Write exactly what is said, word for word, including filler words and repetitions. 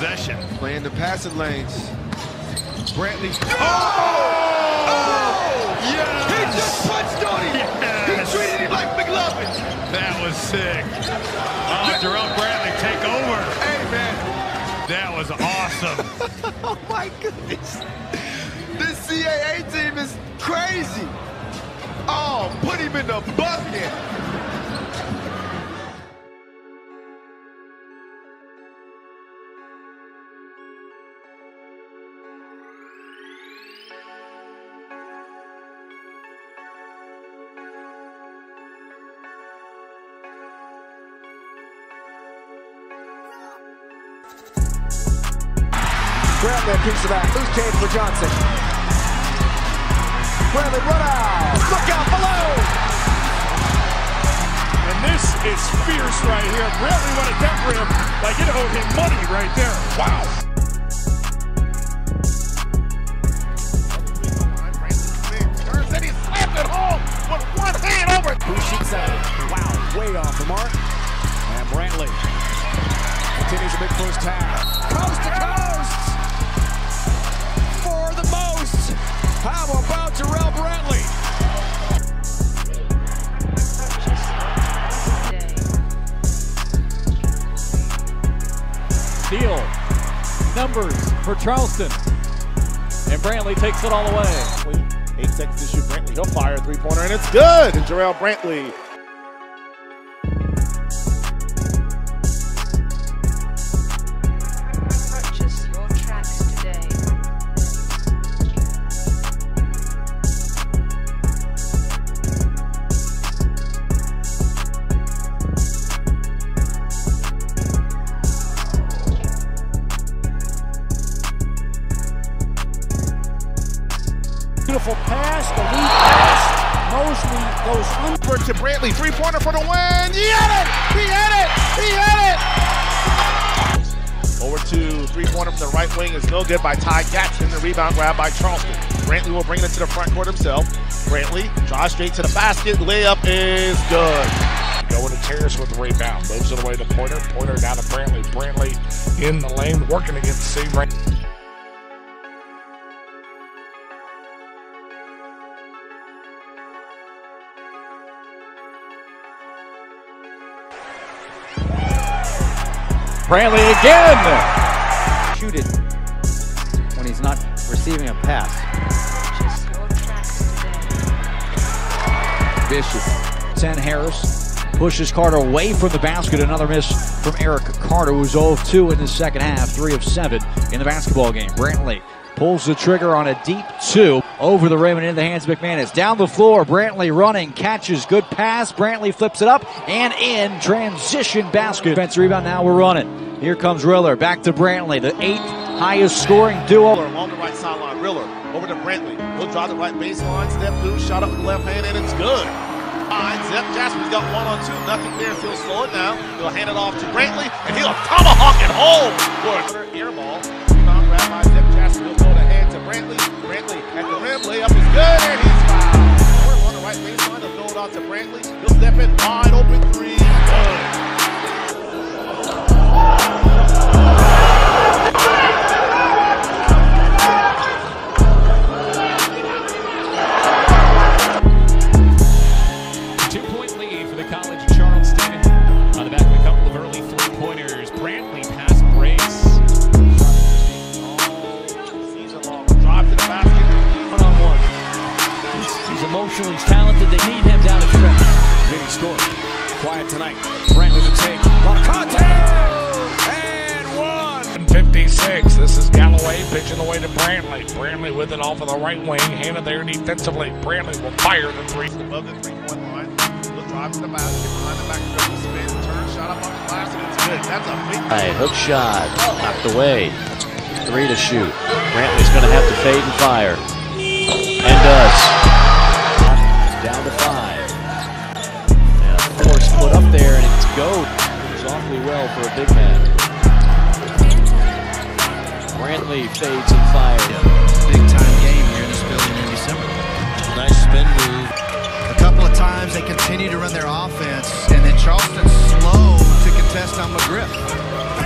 possession. Playing the passing lanes. Brantley. Oh! Oh! Oh! Yes! He just punched on him! Yes! He treated him like McLovin! That was sick. Oh, yeah. Jarrell Brantley, take over. Hey, man. That was awesome. Oh, my goodness. This C A A team is crazy. Oh, put him in the bucket. Brantley keeps it out. Loose change for Johnson. Brantley run out. Look out below. And this is fierce right here. Brantley went at that rim like it owed him money right there. Wow. Brantley slapped it home with one hand over. Who shoots out? Wow, way off the mark. And Brantley continues a big first half. Coast to coast. The most. How about Jarrell Brantley? Steal numbers for Charleston. And Brantley takes it all away. Eight seconds to shoot Brantley. He'll fire a three-pointer and it's good. And Jarrell Brantley. Beautiful pass, the lead pass. Mosley goes under to Brantley. Three-pointer for the win. He had it! He had it! He had it! Over to three-pointer from the right wing is no good by Ty Gatson. The rebound grab by Charleston. Brantley will bring it to the front court himself. Brantley drives straight to the basket. Layup is good. Going to Terius with the rebound. Moves it away to Pointer. Pointer down to Brantley. Brantley in the lane, working against C. Brantley. Brantley again! Shoot it when he's not receiving a pass. Vicious. Ten Harris pushes Carter away from the basket. Another miss from Eric Carter, who's oh for two in the second half, three of seven in the basketball game. Brantley pulls the trigger on a deep two. Over the rim and into the hands of McManus. Down the floor, Brantley running, catches, good pass. Brantley flips it up and in, transition basket. Defense rebound, now we're running. Here comes Riller, back to Brantley, the eighth highest scoring duo. Along the right sideline, Riller over to Brantley. He'll drive the right baseline, step through, shot up with the left hand, and it's good. Behind Zep Jasper's got one on two, nothing there, he'll slow it down. He'll hand it off to Brantley, and he'll tomahawk it home for an air ball. Rebound grab by Zep Jasper, he'll throw the hand to Brantley. Brantley at the rim, layup is good, and he's fouled. We're on the right baseline, they'll throw it out to Brantley. He'll step in, wide open three, good. Two-point lead for the College of Charleston. On the back of a couple of early three-pointers, Brantley pass breaks. Emotionally talented, they need him down the stretch. Vinny scored. Quiet tonight. Brantley to take. Contact! And one! fifty-six. This is Galloway pitching away to Brantley. Brantley with it off of the right wing. Handed there defensively. Brantley will fire the three. Above the three-point line. He'll drive to the basket. Behind the back goes the spin. Turn, shot up on the glass, and it's good. That's a big right, hook shot. Knocked away. Three to shoot. Brantley's going to have to fade and fire. And does. Down to five. And a force put up there, and it's gold. It was awfully well for a big man. Brantley fades and fires. Yeah, big time game here in this building in December. Nice spin move. A couple of times they continue to run their offense, and then Charleston's slow to contest on McGriff.